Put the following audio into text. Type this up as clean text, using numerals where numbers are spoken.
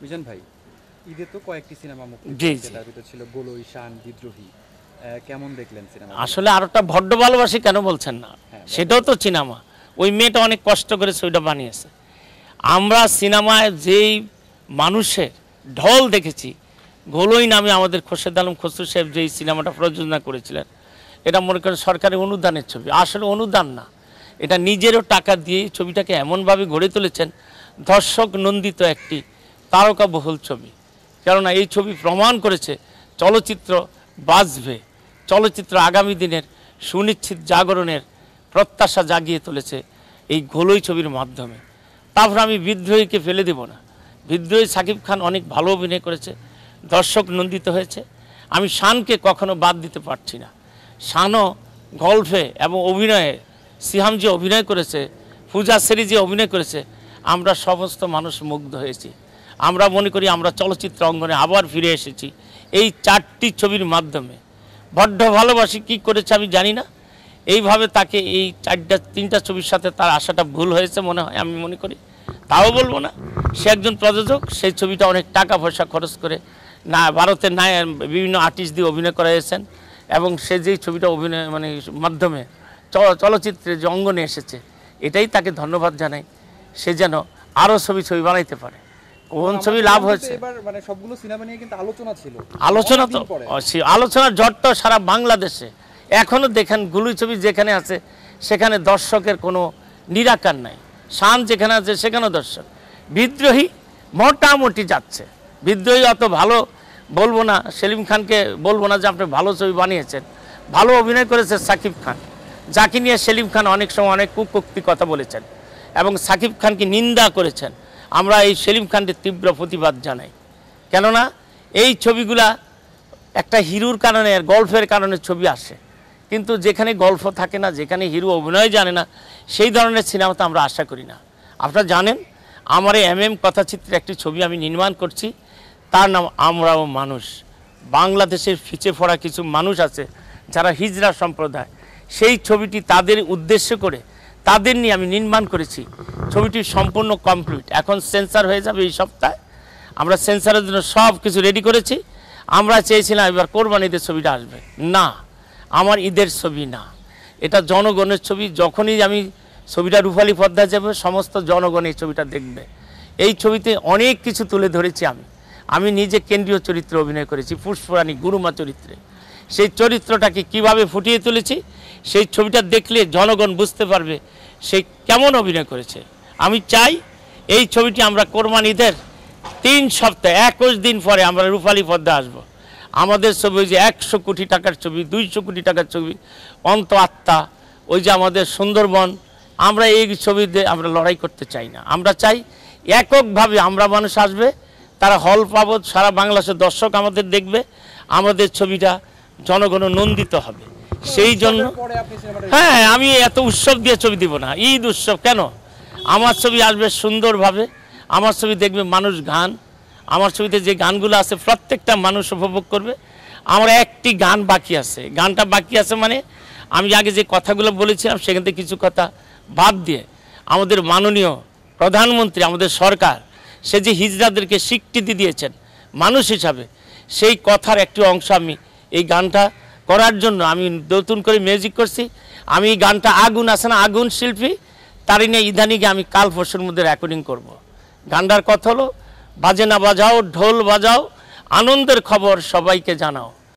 বুঝছেন ভাই ঈদে তো কয়েকটি সিনেমা মুক্তি পেয়েছে তার ভিতর ছিল গলুই শান বিদ্রোহী কেমন দেখলেন সিনেমা আসলে আরটা বড় ভালোবাসি কেন বলছেন না সেটাও তো সিনেমা ওই মেয়েটা অনেক কষ্ট করে ছবিটা বানিয়েছে আমরা সিনেমায় যেই মানুষের ঢল দেখেছি গলুই নামে আমাদের খোরশেদ আলম খসরু সাহেব যেই সিনেমাটা প্রযোজনা করেছিলেন এটা মনে করেন সরকারি অনুদানের ছবি আসলে অনুদান না এটা নিজেরও টাকা দিয়ে ছবিটাকে এমনভাবে গড়ে তুলেছেন দর্শক নন্দিত একটি তারকা বহুল ছবি কেননা এই ছবি প্রমাণ করেছে চলচ্চিত্র বাজবে চলচ্চিত্র আগামী দিনের সুনিশ্চিত জাগরণের প্রত্যাশা জাগিয়ে তুলেছে এই গলুই ছবির মাধ্যমে তারপর আমি বিদ্রোহীকে ফেলে দেব না বিদ্রোহী সাকিব খান অনেক ভালো অভিনয় করেছে দর্শক নন্দিত হয়েছে আমি শানকে কখনো বাদ দিতে পারছি না শানও গল্পে এবং অভিনয়ে সিহাম যে অভিনয় করেছে পূজা সেরি যে অভিনয় করেছে আমরা সমস্ত মানুষ মুগ্ধ হয়েছি আমরা মনে করি আমরা চলচ্চিত্র অঙ্গনে আবার ফিরে এসেছি এই চারটি ছবির মাধ্যমে বড্ড ভালোবাসি কী করেছে আমি জানি না এইভাবে তাকে এই তিনটা ছবির সাথে তার আশাটা ভুল হয়েছে মনে হয় আমি মনে করি তাও বলবো না সে একজন প্রযোজক সেই ছবিটা অনেক টাকা পয়সা খরচ করে না ভারতের না বিভিন্ন আর্টিস্ট দিয়ে অভিনয় করা হয়েছেন এবং সে যেই ছবিটা অভিনয় মানে মাধ্যমে চলচ্চিত্রে যে অঙ্গনে এসেছে এটাই তাকে ধন্যবাদ জানাই সে যেন আরও ছবি বানাইতে পারে কোন ছবি লাভ হয়েছে মানে সবগুলো সিনেমা নিয়ে কিন্তু আলোচনা ছিল আলোচনা তো আলোচনার ঝড় তো সারা বাংলাদেশে এখনও দেখেন গলুই ছবি যেখানে আছে সেখানে দর্শকের কোনো নিরাকার নাই শান যেখানে আছে সেখানেও দর্শক বিদ্রোহী মোটামুটি যাচ্ছে বিদ্রোহী অত ভালো বলবো না সেলিম খানকে বলবো না যে আপনি ভালো ছবি বানিয়েছেন ভালো অভিনয় করেছে সাকিব খান যাকে নিয়ে সেলিম খান অনেক সময় অনেক কুকক্তি কথা বলেছেন এবং সাকিব খানকে নিন্দা করেছেন আমরা এই সেলিম খানদের তীব্র প্রতিবাদ জানাই কেননা এই ছবিগুলা একটা হিরোর কারণে আর গল্পের কারণে ছবি আসে কিন্তু যেখানে গল্প থাকে না যেখানে হিরো অভিনয় জানে না সেই ধরনের সিনেমা তো আমরা আশা করি না আপনারা জানেন আমার এমএম কথাচিত্রে একটি ছবি আমি নির্মাণ করছি তার নাম আমরাও মানুষ বাংলাদেশের পিছিয়ে পড়া কিছু মানুষ আছে যারা হিজড়া সম্প্রদায় সেই ছবিটি তাদের উদ্দেশ্য করে তাদের নিয়ে আমি নির্মাণ করেছি ছবিটি সম্পূর্ণ কমপ্লিট এখন সেন্সার হয়ে যাবে এই সপ্তাহে আমরা সেন্সারের জন্য সব কিছু রেডি করেছি আমরা চেয়েছিলাম এবার কোরবান ঈদের ছবিটা আসবে না আমার ঈদের ছবি না এটা জনগণের ছবি যখনই আমি ছবিটা রূপালী পর্দায় যাবে সমস্ত জনগণ এই ছবিটা দেখবে এই ছবিতে অনেক কিছু তুলে ধরেছি আমি নিজে কেন্দ্রীয় চরিত্রে অভিনয় করেছি পুষ্পরাণী গুরুমা চরিত্রে সেই চরিত্রটাকে কিভাবে ফুটিয়ে তুলেছি সেই ছবিটা দেখলে জনগণ বুঝতে পারবে সে কেমন অভিনয় করেছে আমি চাই এই ছবিটি আমরা কোরবান ঈদের 3 সপ্তাহ 21 দিন পরে আমরা রূপালী পর্দায় আসবো আমাদের ছবি ওই যে 100 কোটি টাকার ছবি 200 কোটি টাকার ছবি অন্ত আত্মা ওই যে আমাদের সুন্দরবন আমরা এই ছবিতে আমরা লড়াই করতে চাই না আমরা চাই এককভাবে আমরা মানুষ আসবে তারা হল পাবো সারা বাংলাদেশের দর্শক আমাদের দেখবে আমাদের ছবিটা জনগণ নন্দিত হবে সেই জন্য হ্যাঁ আমি এত উৎসব দিয়ে ছবি দিব না ঈদ উৎসব কেন আমার ছবি আসবে সুন্দরভাবে আমার ছবি দেখবে মানুষ গান আমার ছবিতে যে গানগুলো আছে প্রত্যেকটা মানুষ উপভোগ করবে আমার একটি গান বাকি আছে গানটা বাকি আছে মানে আমি আগে যে কথাগুলো বলেছিলাম সেখান থেকে কিছু কথা বাদ দিয়ে আমাদের মাননীয় প্রধানমন্ত্রী আমাদের সরকার সে যে হিজড়াদেরকে স্বীকৃতি দিয়েছেন মানুষ হিসাবে সেই কথার একটি অংশ আমি এই গানটা করার জন্য আমি নতুন করে মিউজিক করছি আমি এই গানটা আগুন আছে না আগুন শিল্পী তারই নিয়ে ইদানিকে আমি কাল পরশুর মধ্যে রেকর্ডিং করব। গানটার কথা হলো বাজে না বাজাও ঢোল বাজাও আনন্দের খবর সবাইকে জানাও।